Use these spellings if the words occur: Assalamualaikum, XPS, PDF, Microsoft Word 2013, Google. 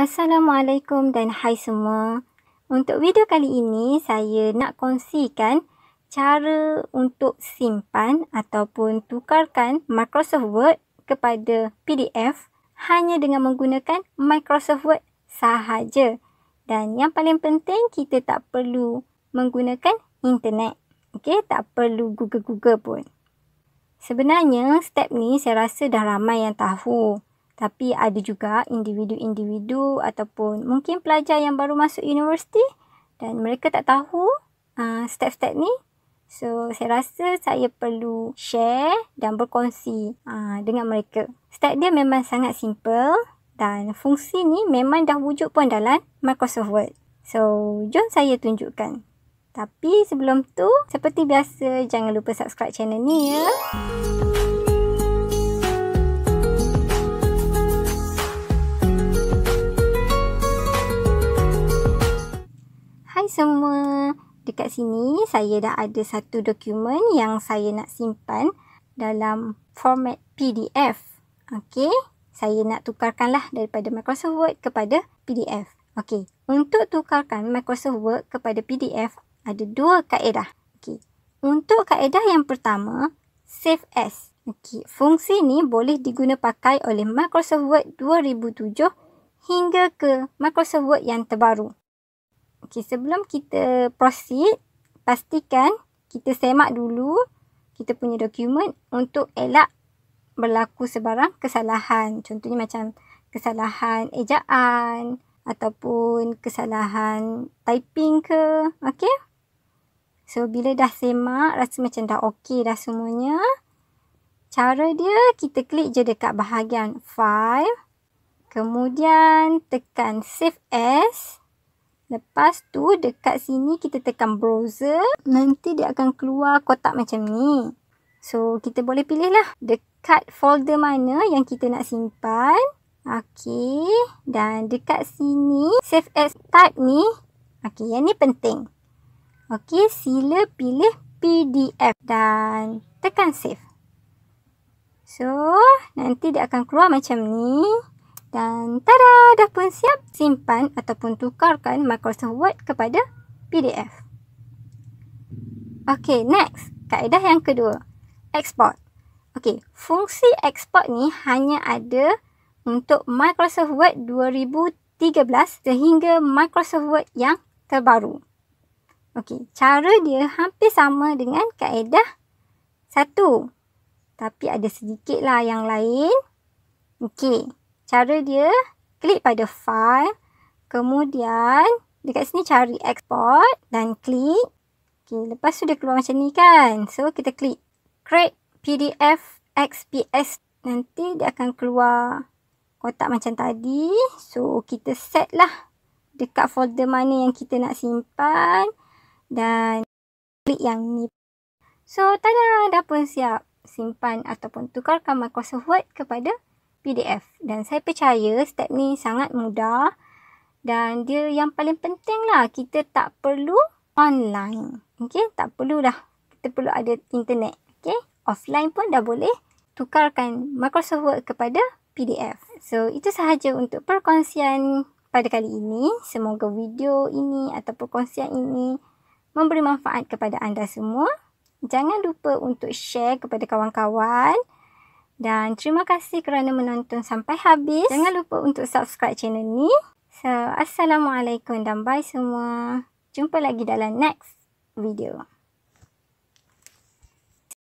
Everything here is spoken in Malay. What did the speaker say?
Assalamualaikum dan hai semua. Untuk video kali ini saya nak kongsikan cara untuk simpan ataupun tukarkan Microsoft Word kepada PDF hanya dengan menggunakan Microsoft Word sahaja. Dan yang paling penting, kita tak perlu menggunakan internet. Okey, tak perlu Google pun. Sebenarnya step ni saya rasa dah ramai yang tahu. Tapi ada juga individu-individu ataupun mungkin pelajar yang baru masuk universiti dan mereka tak tahu step-step ni. So, saya rasa saya perlu share dan berkongsi dengan mereka. Step dia memang sangat simple dan fungsi ni memang dah wujud pun dalam Microsoft Word. So, jom saya tunjukkan. Tapi sebelum tu, seperti biasa, jangan lupa subscribe channel ni ya. Semua, dekat sini saya dah ada satu dokumen yang saya nak simpan dalam format PDF. Okey, saya nak tukarkanlah daripada Microsoft Word kepada PDF. Okey, untuk tukarkan Microsoft Word kepada PDF ada dua kaedah. Okey, untuk kaedah yang pertama, save as. Okey, fungsi ni boleh diguna pakai oleh Microsoft Word 2007 hingga ke Microsoft Word yang terbaru. Okey, sebelum kita proceed, pastikan kita semak dulu kita punya dokumen untuk elak berlaku sebarang kesalahan. Contohnya macam kesalahan ejaan ataupun kesalahan typing ke. Okey. So, bila dah semak, rasa macam dah okey dah semuanya. Cara dia, kita klik je dekat bahagian file. Kemudian tekan save as. Lepas tu dekat sini kita tekan browser. Nanti dia akan keluar kotak macam ni. So kita boleh pilih lah dekat folder mana yang kita nak simpan. Okey. Dan dekat sini save as type ni. Okey, yang ni penting. Okey, sila pilih PDF dan tekan save. So nanti dia akan keluar macam ni. Dan tada, dah pun siap simpan ataupun tukarkan Microsoft Word kepada PDF. Okey, next. Kaedah yang kedua, export. Okey, fungsi export ni hanya ada untuk Microsoft Word 2013 sehingga Microsoft Word yang terbaru. Okey, cara dia hampir sama dengan kaedah satu. Tapi ada sedikit lah yang lain. Okey. Cara dia, klik pada file, kemudian dekat sini cari export dan klik. Okay, lepas tu dia keluar macam ni kan. So, kita klik create PDF XPS. Nanti dia akan keluar kotak macam tadi. So, kita set lah dekat folder mana yang kita nak simpan. Dan klik yang ni. So, tada, dah pun siap simpan ataupun tukarkan Microsoft Word kepada PDF. Dan saya percaya step ni sangat mudah dan dia yang paling penting lah, kita tak perlu online. Okey, tak perlu dah kita perlu ada internet. Okey, offline pun dah boleh tukarkan Microsoft Word kepada PDF. So itu sahaja untuk perkongsian pada kali ini. Semoga video ini atau perkongsian ini memberi manfaat kepada anda semua. Jangan lupa untuk share kepada kawan-kawan. Dan terima kasih kerana menonton sampai habis. Jangan lupa untuk subscribe channel ni. So, Assalamualaikum dan bye semua. Jumpa lagi dalam next video.